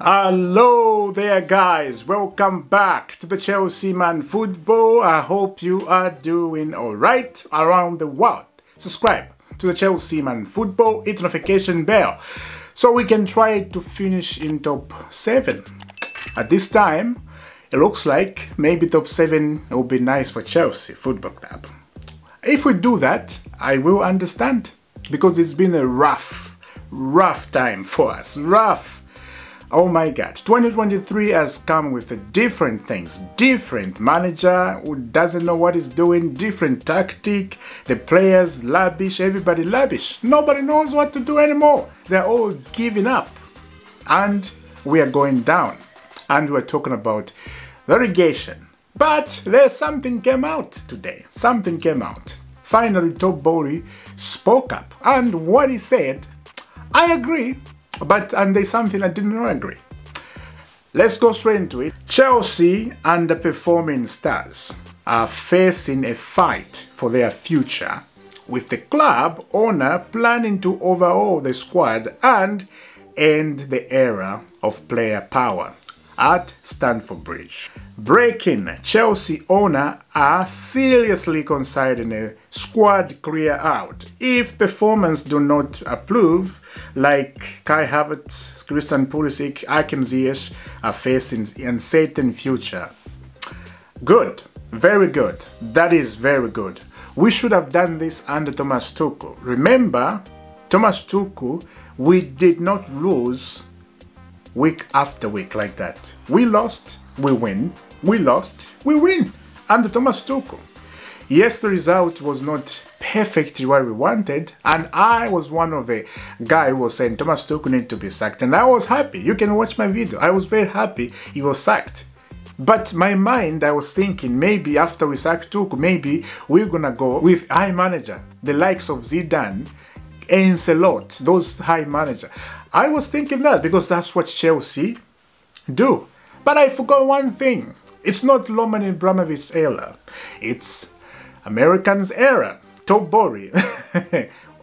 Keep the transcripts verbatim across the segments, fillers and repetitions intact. Hello there guys, welcome back to the Chelsea Man Football. I hope you are doing alright around the world. Subscribe to the Chelsea Man Football, hit notification bell so we can try to finish in top seven. At this time, it looks like maybe top seven will be nice for Chelsea Football Club. If we do that, I will understand, because it's been a rough, rough time for us, rough. Oh my god, twenty twenty-three has come with different things, different manager who doesn't know what he's doing, different tactic, the players lavish, everybody lavish. Nobody knows what to do anymore. They're all giving up. And we are going down. And we're talking about relegation. But there's something came out today. Something came out. Finally, Todd Boehly spoke up. And what he said, I agree. But, and there's something I didn't agree. Let's go straight into it. Chelsea underperforming stars are facing a fight for their future, with the club owner planning to overhaul the squad and end the era of player power at Stamford Bridge. Breaking, Chelsea owner are seriously considering a squad clear out if performance do not approve, like Kai Havertz, Christian Pulisic, Hakim Ziyech are facing an uncertain future. Good, very good, that is very good. We should have done this under Thomas Tuchel. Remember, Thomas Tuchel, we did not lose week after week like that. We lost, we win, we lost, we win under Thomas Tuchel. Yes, the result was not perfectly what we wanted, and I was one of the guy who was saying Thomas Tuchel need to be sacked, and I was happy. You can watch my video. I was very happy he was sacked. But my mind, I was thinking maybe after we sack Tuchel, maybe we're gonna go with high manager, the likes of Zidane, Ainselot, those high manager. I was thinking that because that's what Chelsea do. But I forgot one thing. It's not Roman Abramovich era. It's Americans era. Todd Boehly.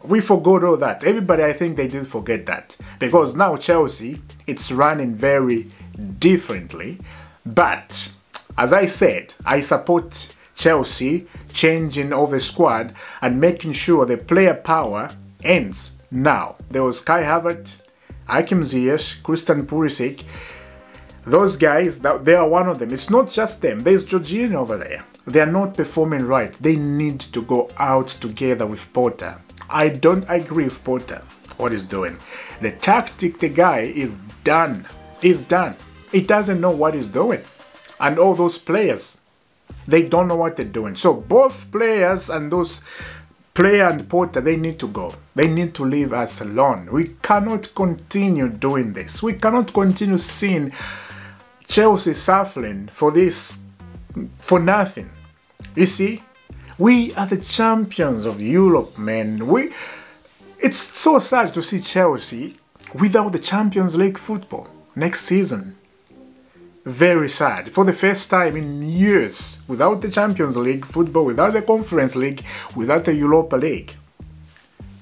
We forgot all that. Everybody, I think they did forget that. Because now Chelsea, it's running very differently. But, as I said, I support Chelsea changing over the squad and making sure the player power ends now. There was Kai Havertz, Hakim Ziyech, Christian Pulisic. Those guys, they are one of them. It's not just them. There's Jorginho over there. They are not performing right. They need to go out together with Potter. I don't agree with Potter, what he's doing. The tactic, the guy is done. He's done. He doesn't know what he's doing. And all those players, they don't know what they're doing. So both players and those player and Potter, they need to go. They need to leave us alone. We cannot continue doing this. We cannot continue seeing Chelsea suffering for this, for nothing. You see, we are the champions of Europe, man. We, it's so sad to see Chelsea without the Champions League football next season. Very sad. For the first time in years, without the Champions League football, without the Conference League, without the Europa League.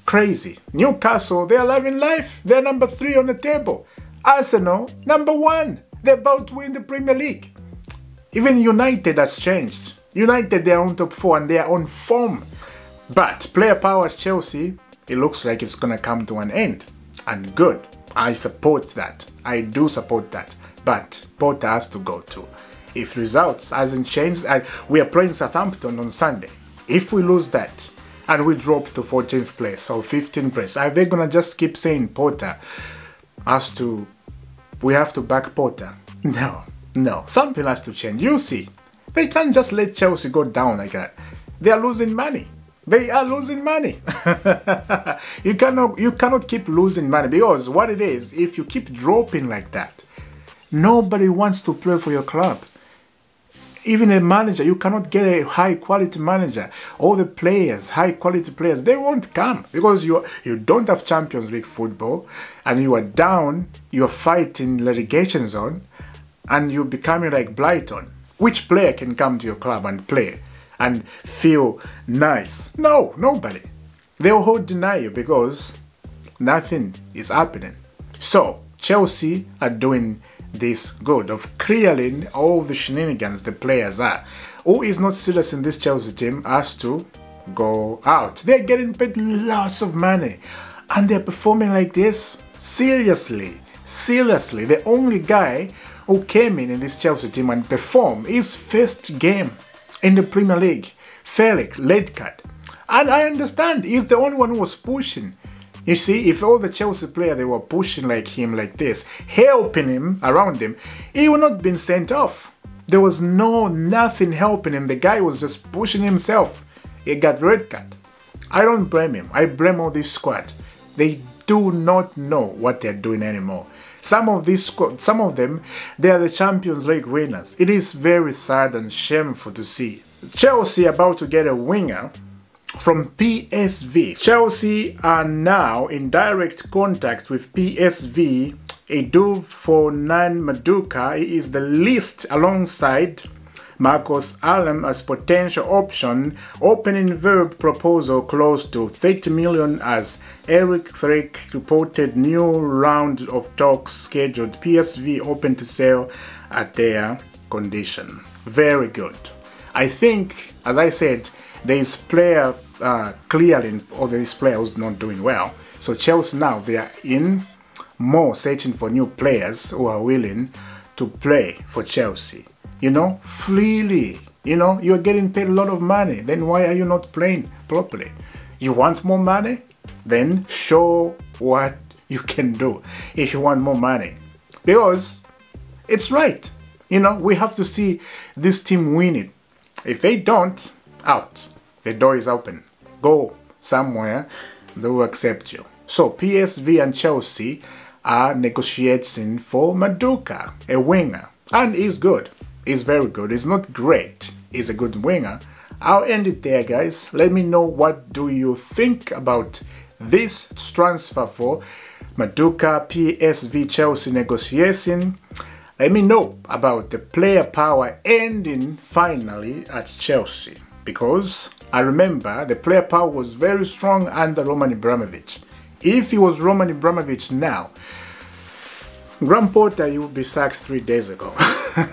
Crazy. Newcastle, they are loving life. They are number three on the table. Arsenal, number one. They're about to win the Premier League. Even United has changed. United, they are on top four and they are on form. But player power at Chelsea, it looks like it's gonna come to an end. And good. I support that. I do support that. But Potter has to go too. If results hasn't changed, I, we are playing Southampton on Sunday. If we lose that and we drop to fourteenth place or fifteenth place, are they gonna just keep saying Potter has to? We have to back Potter. No, no. Something has to change. You see, they can't just let Chelsea go down like that. They are losing money. They are losing money. you cannot, you cannot keep losing money, because what it is, if you keep dropping like that, nobody wants to play for your club. Even a manager, you cannot get a high quality manager. All the players, high quality players, they won't come, because you you don't have Champions League football, and you are down, you are fighting relegation zone, and you're becoming like Brighton. Which player can come to your club and play and feel nice? No, nobody. They'll all deny you because nothing is happening. So Chelsea are doing this good of clearing all the shenanigans the players are. Who is not serious in this Chelsea team has to go out. They're getting paid lots of money and they're performing like this. Seriously, seriously, the only guy who came in in this Chelsea team and performed his first game in the Premier League, Felix Ledcut. And I understand, he's the only one who was pushing. You see, if all the Chelsea players they were pushing like him, like this, helping him around him, he would not have been sent off. There was no nothing helping him. The guy was just pushing himself. He got red card. I don't blame him. I blame all this squad. They do not know what they're doing anymore. Some of these squad, some of them, they are the Champions League winners. It is very sad and shameful to see. Chelsea about to get a winger from P S V. Chelsea are now in direct contact with P S V. A duv for nine Maduka is the list alongside Marcos Alam as potential option, opening verb proposal close to thirty million as Eric Freke reported new round of talks scheduled. P S V open to sell at their condition. Very good. I think, as I said, there is player uh, clearing, or there is player who's not doing well. So Chelsea now, they are in more searching for new players who are willing to play for Chelsea. You know, freely, you know, you're getting paid a lot of money. Then why are you not playing properly? You want more money? Then show what you can do if you want more money. Because it's right. You know, we have to see this team win it. If they don't, out. The door is open. Go somewhere. They will accept you. So P S V and Chelsea are negotiating for Maduka, a winger. And he's good. He's very good. He's not great. He's a good winger. I'll end it there, guys. Let me know, what do you think about this transfer for Maduka, P S V, Chelsea negotiation? Let me know about the player power ending finally at Chelsea. Because I remember the player power was very strong under Roman Abramovich. If he was Roman Abramovich now, Graham Potter, he would be sacked three days ago.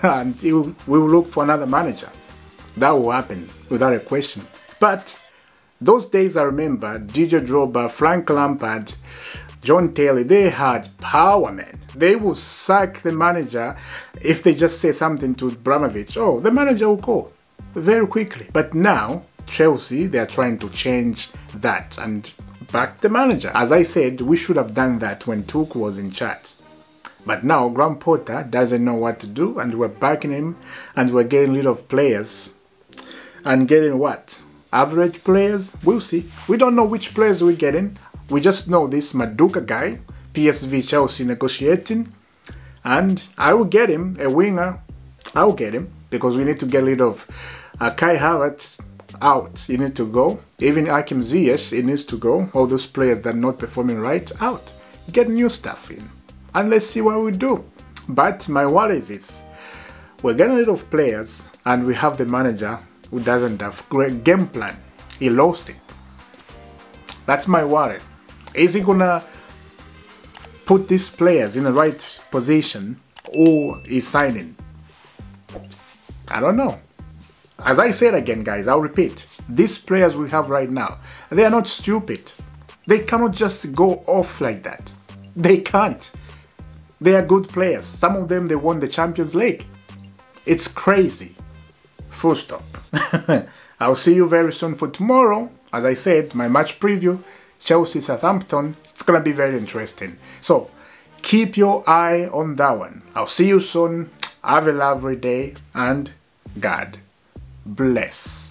And he will, we will look for another manager. That will happen without a question. But those days I remember, Didier Drogba, Frank Lampard, John Taylor, they had power, man. They will sack the manager if they just say something to Abramovich. Oh, the manager will go very quickly. But now, Chelsea, they are trying to change that and back the manager. As I said, we should have done that when Tuchel was in charge. But now Graham Potter doesn't know what to do, and we're backing him, and we're getting rid of players. And getting what? Average players? We'll see. We don't know which players we're getting. We just know this Maduka guy, P S V, Chelsea negotiating. And I will get him, a winger. I will get him, because we need to get rid of uh, Kai Havertz out. He needs to go. Even Hakim Ziyech, he needs to go. All those players that are not performing right, out. Get new stuff in. And let's see what we do. But my worry is this. We're getting rid of players and we have the manager who doesn't have great game plan. He lost it. That's my worry. Is he gonna put these players in the right position or is signing? I don't know. As I said again, guys, I'll repeat. These players we have right now, they are not stupid. They cannot just go off like that. They can't. They are good players. Some of them, they won the Champions League. It's crazy. Full stop. I'll see you very soon for tomorrow. As I said, my match preview, Chelsea Southampton. It's going to be very interesting. So keep your eye on that one. I'll see you soon. Have a lovely day and God bless.